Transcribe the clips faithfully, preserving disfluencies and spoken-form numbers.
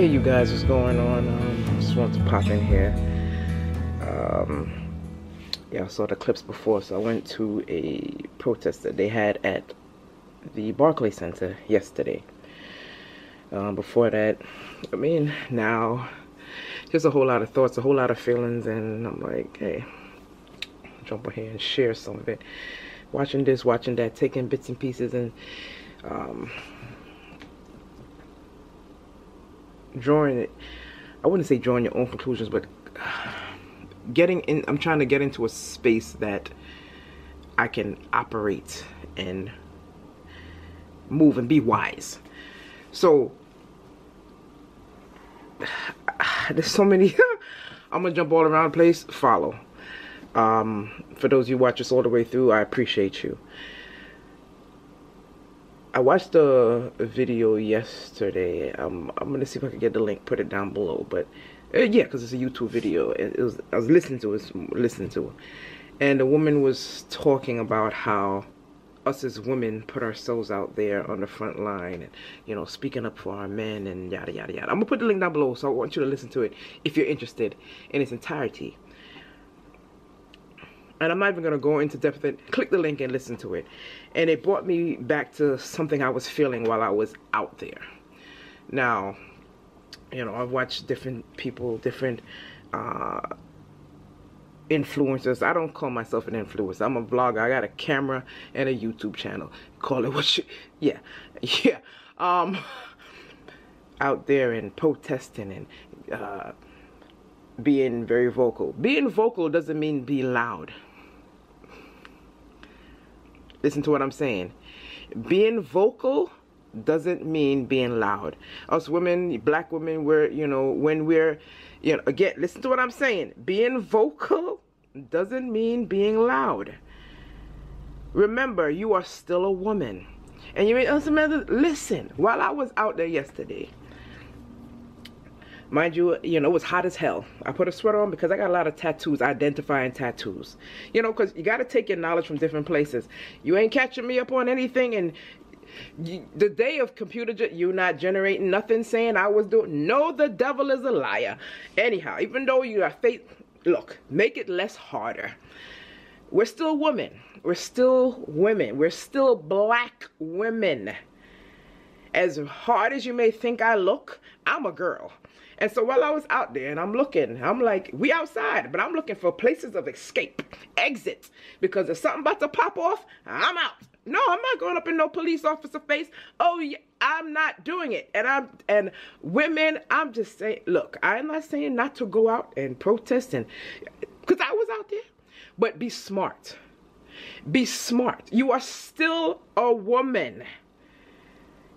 Hey you guys, what's going on? Um, just wanted to pop in here. Um, yeah, I saw the clips before, so I went to a protest that they had at the Barclay Center yesterday. Um, before that, I mean, now, just a whole lot of thoughts, a whole lot of feelings, and I'm like, hey, jump on here and share some of it. Watching this, watching that, taking bits and pieces, and um, drawing it, I wouldn't say drawing your own conclusions, but getting in, I'm trying to get into a space that I can operate and move and be wise. So there's so many, I'm gonna jump all around the place. Follow. Um, for those of you who watch us all the way through, I appreciate you. I watched the video yesterday. Um, I'm gonna see if I can get the link, put it down below. But uh, yeah, because it's a YouTube video. It, it was I was listening to it, listening to it, and the woman was talking about how us as women put ourselves out there on the front line, and you know, speaking up for our men and yada yada yada. I'm gonna put the link down below, so I want you to listen to it if you're interested in its entirety. And I'm not even going to go into depth with it. Click the link and listen to it. And it brought me back to something I was feeling while I was out there. Now, you know, I've watched different people, different uh, influencers. I don't call myself an influencer. I'm a vlogger. I got a camera and a YouTube channel. Call it what you... Yeah. Yeah. Um, out there and protesting and uh, being very vocal. Being vocal doesn't mean be loud. Listen to what I'm saying. Being vocal doesn't mean being loud. Us women, black women, we're, you know, when we're, you know, again, listen to what I'm saying. Being vocal doesn't mean being loud. Remember, you are still a woman. And you may also listen, while I was out there yesterday, mind you, you know, it was hot as hell. I put a sweater on because I got a lot of tattoos, identifying tattoos. You know, because you got to take your knowledge from different places. You ain't catching me up on anything. And you, the day of computer, you not generating nothing saying I was doing. No, the devil is a liar. Anyhow, even though you are faith, look, make it less harder. We're still women. We're still women. We're still black women. As hard as you may think I look, I'm a girl. And so while I was out there and I'm looking, I'm like, we outside, but I'm looking for places of escape, exit, because if something about to pop off, I'm out. No, I'm not going up in no police officer face. Oh, yeah, I'm not doing it. And I'm, and women, I'm just saying, look, I'm not saying not to go out and protest, and because I was out there, but be smart. Be smart. You are still a woman.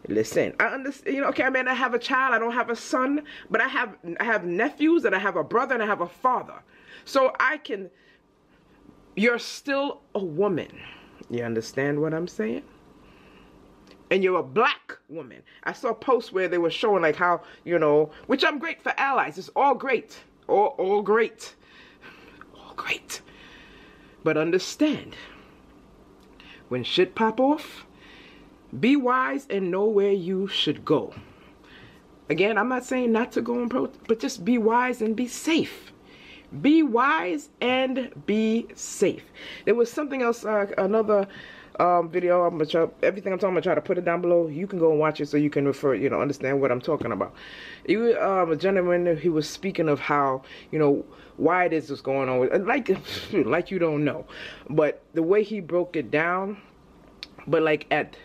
Listen, I understand, you know, okay, I mean, I have a child, I don't have a son, but I have, I have nephews, and I have a brother, and I have a father. So I can, you're still a woman. You understand what I'm saying? And you're a black woman. I saw posts where they were showing like how, you know, which I'm great for allies. It's all great. All, all great. All great. But understand, when shit pop off, be wise and know where you should go. Again, I'm not saying not to go and protest, but just be wise and be safe. Be wise and be safe. There was something else, uh, another um, video. I'm gonna try, everything I'm talking about, try to put it down below. You can go and watch it so you can refer, you know, understand what I'm talking about. He, um, a gentleman, he was speaking of how, you know, why this is going on. With, like, like you don't know. But the way he broke it down, but like at...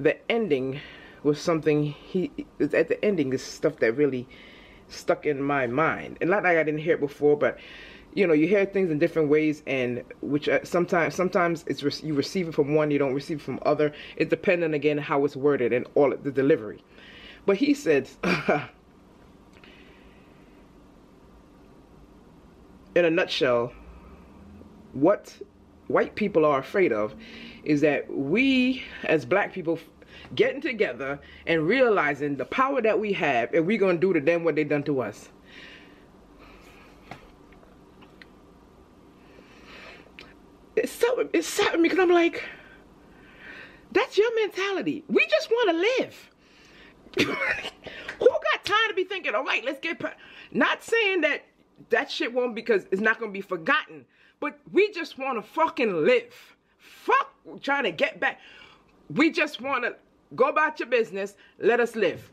the ending was something he, at the ending, is stuff that really stuck in my mind. And not like I didn't hear it before, but, you know, you hear things in different ways, and which sometimes, sometimes it's, you receive it from one, you don't receive it from other. It's dependent, again, how it's worded and all the delivery. But he said, in a nutshell, what white people are afraid of is that we as black people getting together and realizing the power that we have, and we're gonna do to them what they done to us. It's so, it's sad to me, because I'm like, that's your mentality. We just want to live. Who got time to be thinking, all right, let's get, not saying that that shit won't, because it's not going to be forgotten, but we just want to fucking live. Fuck trying to get back. We just want to go about your business. Let us live.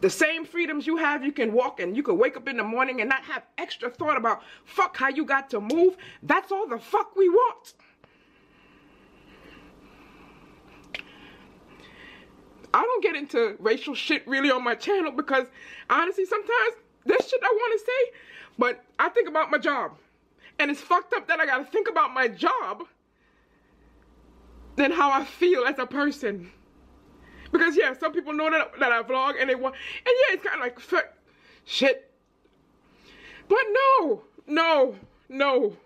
The same freedoms you have, you can walk and you can wake up in the morning and not have extra thought about fuck how you got to move. That's all the fuck we want. I don't get into racial shit really on my channel because honestly, sometimes there's shit I want to say, but I think about my job. And it's fucked up that I got to think about my job than how I feel as a person. Because yeah, some people know that, that I vlog and they want, and yeah, it's kind of like, fuck, shit. But no, no, no.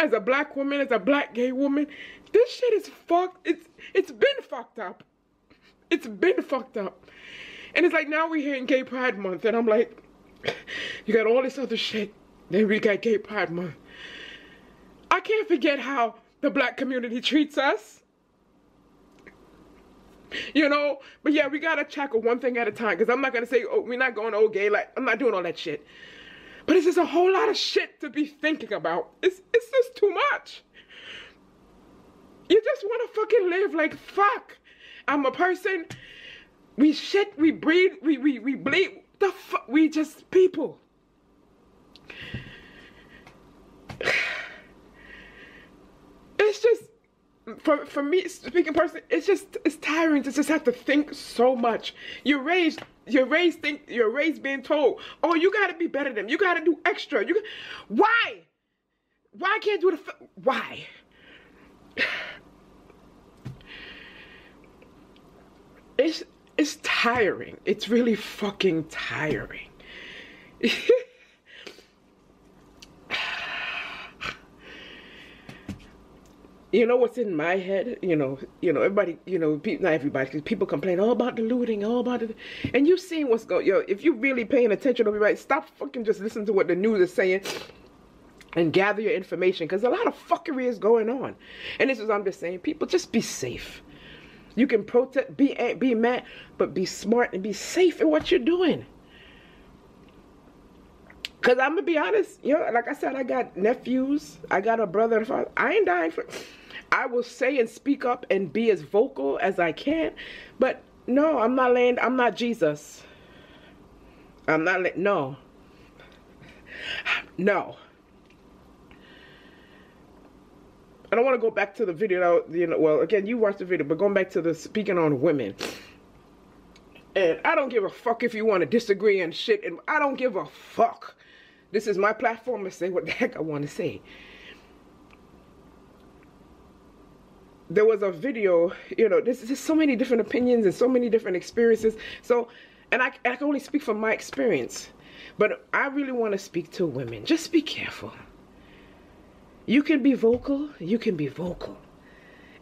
As a black woman, as a black gay woman, this shit is fucked. It's, it's been fucked up. It's been fucked up. And it's like, now we're here in Gay Pride Month, and I'm like, you got all this other shit, then we got Gay Pride Month. I can't forget how the black community treats us. You know? But yeah, we gotta tackle one thing at a time, because I'm not gonna say, oh, we're not going old gay, like, I'm not doing all that shit. But it's just a whole lot of shit to be thinking about. It's, it's just too much. You just wanna fucking live, like, fuck. I'm a person, we shit, we breathe, we, we, we bleed, the fuck, we just people. It's just, for, for me, speaking personally, it's just, it's tiring to just have to think so much. You're raised, you're raised, think, you're raised being told, oh, you gotta be better than them, you gotta do extra, you, why? Why can't you do the, why? It's, it's tiring. It's really fucking tiring. You know what's in my head? You know, you know, everybody, you know, people, not everybody, because people complain all about the looting, all about it. And you've seen what's going, yo, if you're really paying attention to everybody, stop fucking just listening to what the news is saying and gather your information, because a lot of fuckery is going on. And this is what I'm just saying. People, just be safe. You can protest, be, be mad, but be smart and be safe in what you're doing. Because I'm going to be honest, you know, like I said, I got nephews, I got a brother, I ain't dying for, I will say and speak up and be as vocal as I can, but no, I'm not laying, I'm not Jesus. I'm not, la no. No. I don't want to go back to the video, you know, well, again, you watched the video, but going back to the speaking on women. And I don't give a fuck if you want to disagree and shit, and I don't give a fuck. This is my platform to say what the heck I want to say. There was a video, you know, there's just so many different opinions and so many different experiences. So, and I, I can only speak from my experience. But I really want to speak to women. Just be careful. You can be vocal, you can be vocal.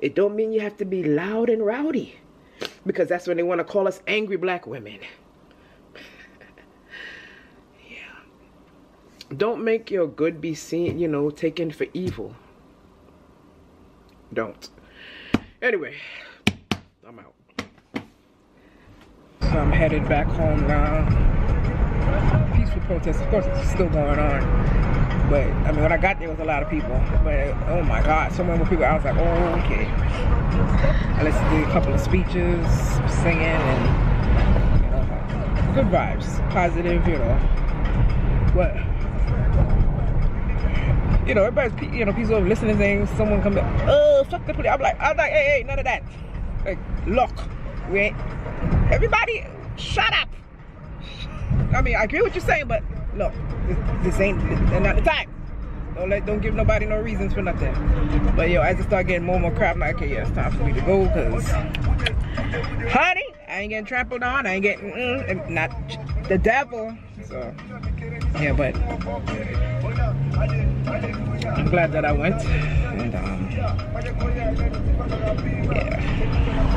It don't mean you have to be loud and rowdy, because that's when they want to call us angry black women. Yeah. Don't make your good be seen, you know, taken for evil. Don't. Anyway, I'm out. So I'm headed back home now. Peaceful protests, of course, it's still going on. But, I mean, when I got there, was a lot of people. But, oh my God, so many people, I was like, oh, okay. I listened to a couple of speeches, singing, and, you know, good vibes, positive, you know. But, you know, everybody's, you know, people listening to things, someone comes up, oh, fuck the police. I'm like, I'm like, hey, hey, none of that. Like, look, we ain't, everybody, shut up. I mean, I agree with what you're saying, but look. This, this ain't not the time. Don't let, don't give nobody no reasons for nothing. But yo, I just start getting more and more crap. I'm like, okay, yeah, it's time for me to go, cause honey, I ain't getting trampled on. I ain't getting mm-mm, not the devil. So yeah, but I'm glad that I went. And um, yeah.